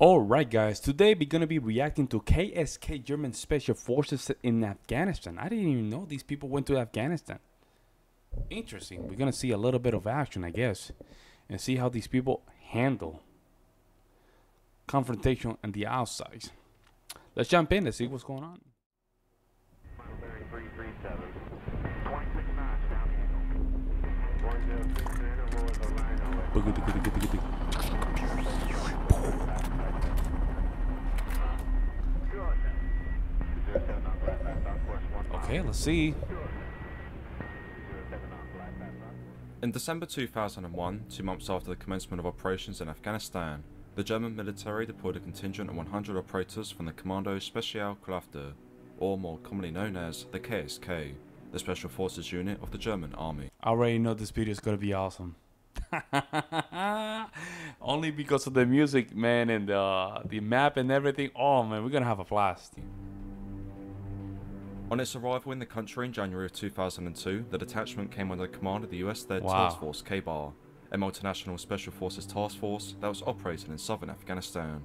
Alright guys, today we're going to be reacting to KSK German Special Forces in Afghanistan. I didn't even know these people went to Afghanistan. Interesting. We're going to see a little bit of action, I guess, and see how these people handle confrontation on the outside. Let's jump in and see what's going on. Okay, let's see. In December 2001, 2 months after the commencement of operations in Afghanistan, the German military deployed a contingent of 100 operators from the Kommando Spezialkräfte, or more commonly known as the KSK, the Special Forces Unit of the German Army. I already know this video is going to be awesome. Only because of the music, man, and the map and everything. Oh man, we're going to have a blast. On its arrival in the country in January of 2002, the detachment came under command of the US Third Task Force KBAR, a multinational special forces task force that was operating in southern Afghanistan.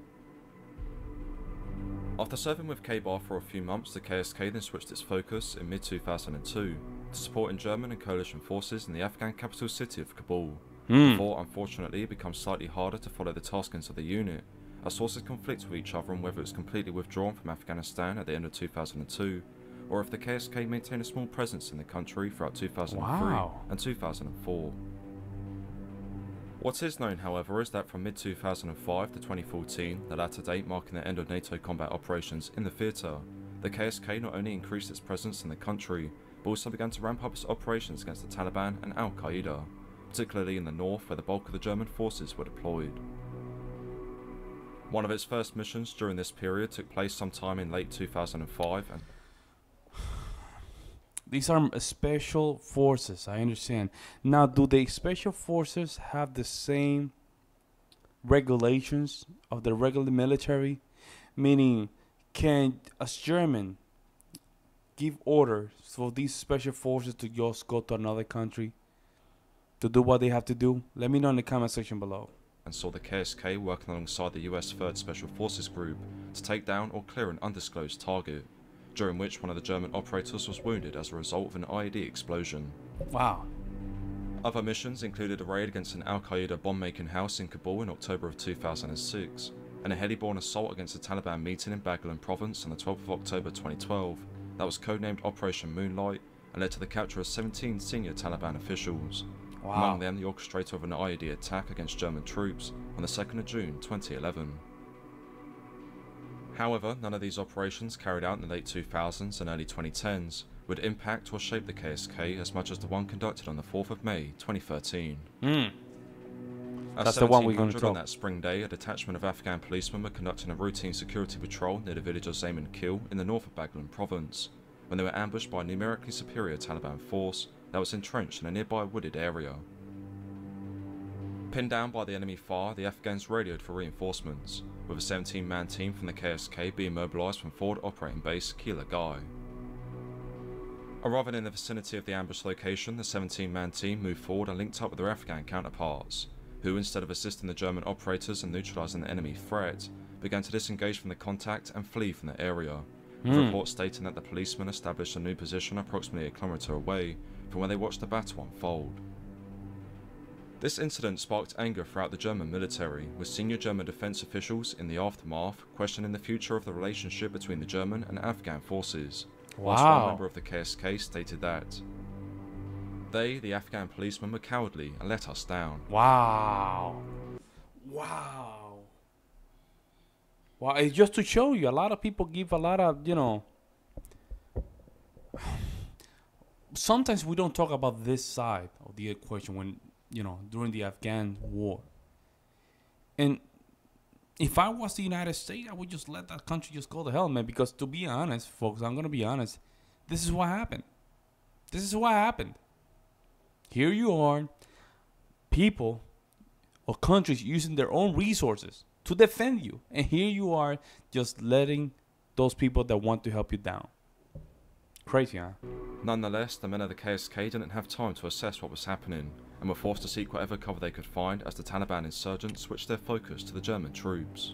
After serving with KBAR for a few months, the KSK then switched its focus in mid-2002 to supporting German and coalition forces in the Afghan capital city of Kabul, before unfortunately it becomes slightly harder to follow the taskings of the unit, as sources conflict with each other on whether it was completely withdrawn from Afghanistan at the end of 2002, or if the KSK maintained a small presence in the country throughout 2003 and 2004. What is known, however, is that from mid-2005 to 2014, the latter date marking the end of NATO combat operations in the theatre, the KSK not only increased its presence in the country, but also began to ramp up its operations against the Taliban and Al-Qaeda, particularly in the north where the bulk of the German forces were deployed. One of its first missions during this period took place sometime in late 2005 and these are special forces, I understand. Now, do the special forces have the same regulations of the regular military? Meaning, can a German give orders for these special forces to just go to another country to do what they have to do? Let me know in the comment section below. And saw the KSK working alongside the US 3rd Special Forces Group to take down or clear an undisclosed target, during which one of the German operators was wounded as a result of an IED explosion. Wow. Other missions included a raid against an Al-Qaeda bomb-making house in Kabul in October of 2006, and a heli-borne assault against the Taliban meeting in Baghlan province on the 12th of October 2012 that was codenamed Operation Moonlight and led to the capture of 17 senior Taliban officials, among them the orchestrator of an IED attack against German troops on the 2nd of June 2011. However, none of these operations carried out in the late 2000s and early 2010s would impact or shape the KSK as much as the one conducted on the 4th of May 2013. That's the one we're going to talk. On that spring day, a detachment of Afghan policemen were conducting a routine security patrol near the village of Zayman Kil in the north of Baghlan province, when they were ambushed by a numerically superior Taliban force that was entrenched in a nearby wooded area. Pinned down by the enemy fire, the Afghans radioed for reinforcements, with a 17-man team from the KSK being mobilised from forward operating base Kilagay. Arriving in the vicinity of the ambush location, the 17-man team moved forward and linked up with their Afghan counterparts, who instead of assisting the German operators and neutralising the enemy threat, began to disengage from the contact and flee from the area, with reports stating that the policemen established a new position approximately 1 kilometre away from where they watched the battle unfold. This incident sparked anger throughout the German military, with senior German defence officials in the aftermath questioning the future of the relationship between the German and Afghan forces. Whilst one member of the KSK stated that they, the Afghan policemen, were cowardly and let us down. Wow, it's just to show you, a lot of people give a lot of, you know, sometimes we don't talk about this side of the equation when, you know, during the Afghan war. And if I was the United States, I would just let that country just go to hell, man. Because to be honest, folks, I'm going to be honest. This is what happened. This is what happened. Here you are, people or countries using their own resources to defend you. And here you are just letting those people that want to help you down. Crazy, huh? Nonetheless, the men of the KSK didn't have time to assess what was happening, and were forced to seek whatever cover they could find as the Taliban insurgents switched their focus to the German troops.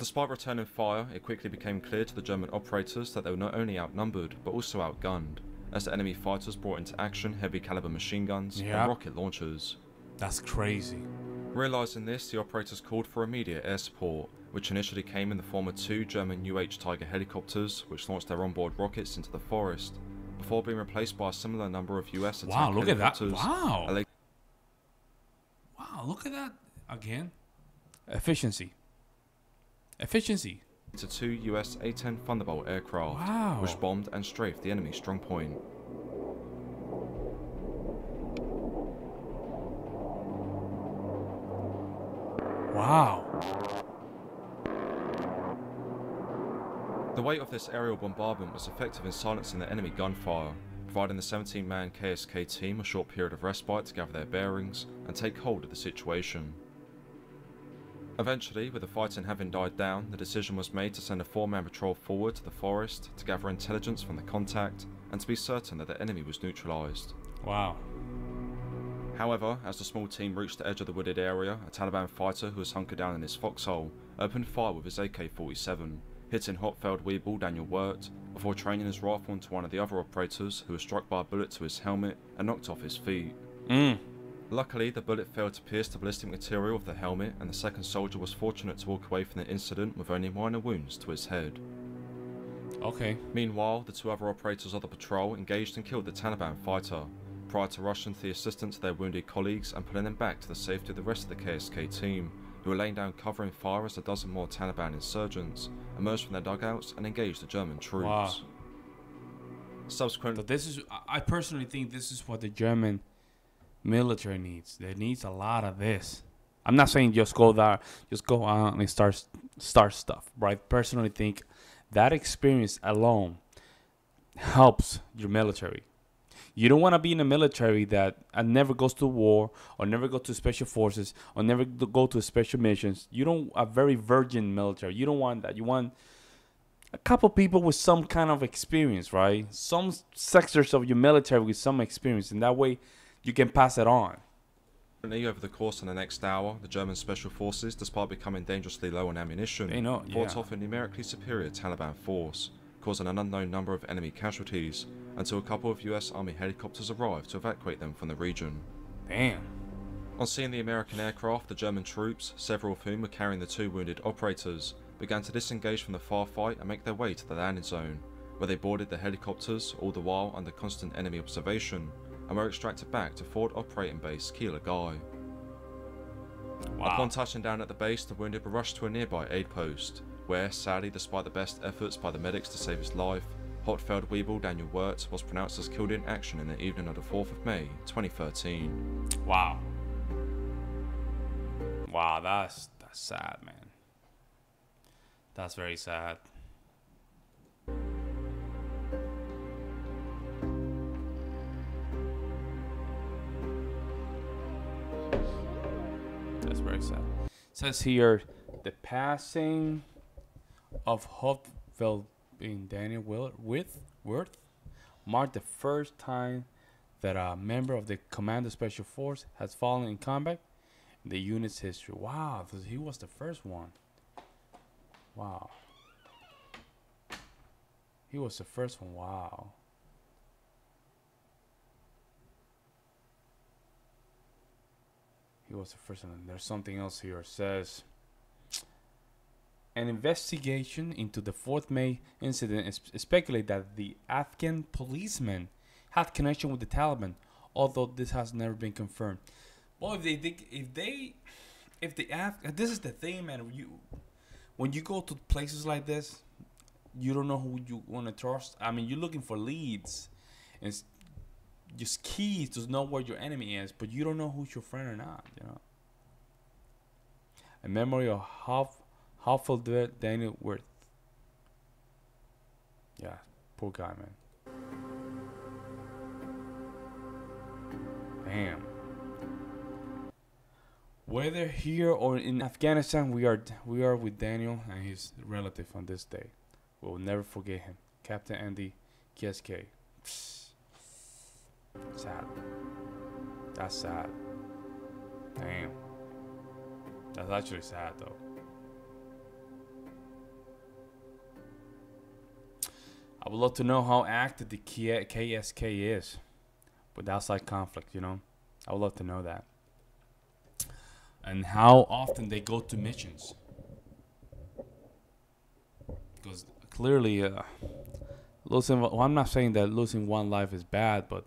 Despite returning fire, it quickly became clear to the German operators that they were not only outnumbered, but also outgunned, as the enemy fighters brought into action heavy caliber machine guns and rocket launchers. That's crazy. Realising this, the operators called for immediate air support, which initially came in the form of two German UH Tiger helicopters, which launched their onboard rockets into the forest, before being replaced by a similar number of US attack helicopters. Wow, look at that. Wow, look at that again. Efficiency. Efficiency. To two US A-10 Thunderbolt aircraft, which bombed and strafed the enemy strong point. Wow. The weight of this aerial bombardment was effective in silencing the enemy gunfire, providing the 17-man KSK team a short period of respite to gather their bearings and take hold of the situation. Eventually, with the fighting having died down, the decision was made to send a 4-man patrol forward to the forest to gather intelligence from the contact and to be certain that the enemy was neutralised. Wow. However, as the small team reached the edge of the wooded area, a Taliban fighter who was hunkered down in his foxhole opened fire with his AK-47, hitting Hauptfeldwebel Daniel Wirtz before training his rifle into one of the other operators who was struck by a bullet to his helmet and knocked off his feet. Luckily, the bullet failed to pierce the ballistic material of the helmet, and the second soldier was fortunate to walk away from the incident with only minor wounds to his head. Meanwhile, the two other operators of the patrol engaged and killed the Taliban fighter, prior to rushing to the assistance of their wounded colleagues and pulling them back to the safety of the rest of the KSK team, who were laying down cover and fire as a dozen more Taliban insurgents emerged from their dugouts and engaged the German troops. Subsequently, this is, I personally think this is what the German military needs. They need a lot of this. I'm not saying just go there, just go out and start stuff, but I personally think that experience alone helps your military. You don't want to be in a military that never goes to war, or never go to special forces, or never go to special missions. You don't, a very virgin military. You don't want that. You want a couple people with some kind of experience, right? Some sectors of your military with some experience, and that way you can pass it on. Over the course of the next hour, the German special forces, despite becoming dangerously low on ammunition, fought off a numerically superior Taliban force, causing an unknown number of enemy casualties, until a couple of US Army helicopters arrived to evacuate them from the region. On seeing the American aircraft, the German troops, several of whom were carrying the two wounded operators, began to disengage from the firefight and make their way to the landing zone, where they boarded the helicopters, all the while under constant enemy observation, and were extracted back to forward operating base Kilagay. Upon touching down at the base, the wounded were rushed to a nearby aid post, where, sadly, despite the best efforts by the medics to save his life, Hauptfeldwebel Daniel Wirtz was pronounced as killed in action in the evening of the 4th of May, 2013. Wow, that's sad, man. That's very sad. That's very sad. It says here, the passing of Hauptfeldwebel Daniel Wirtz marked the first time that a member of the Kommando Special Force has fallen in combat in the unit's history. Wow, he was the first one. Wow. He was the first one. Wow. He was the first one. There's something else here. It says, an investigation into the 4th May incident is speculated that the Afghan policeman had connection with the Taliban, although this has never been confirmed. Well, if they think, this is the thing, man. When you go to places like this, you don't know who you want to trust. I mean, you're looking for leads and just keys to know where your enemy is, but you don't know who's your friend or not. You know, a memory of Hauptfeldwebel Daniel Wirtz. Yeah, poor guy, man. Damn. Whether here or in Afghanistan, we are with Daniel and his relative on this day. We will never forget him, Captain Andy KSK. Sad. That's sad. Damn. That's actually sad, though. I would love to know how active the KSK is with outside conflict, you know. I would love to know that. And how often they go to missions. Because clearly, losing, well, I'm not saying that losing one life is bad, but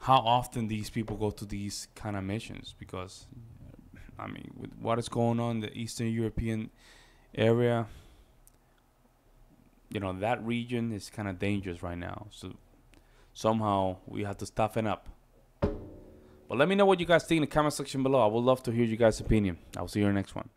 how often these people go to these kind of missions? Because, I mean, with what is going on in the Eastern European area, you know, that region is kind of dangerous right now. So somehow we have to toughen up. But let me know what you guys think in the comment section below. I would love to hear you guys' opinion. I'll see you in the next one.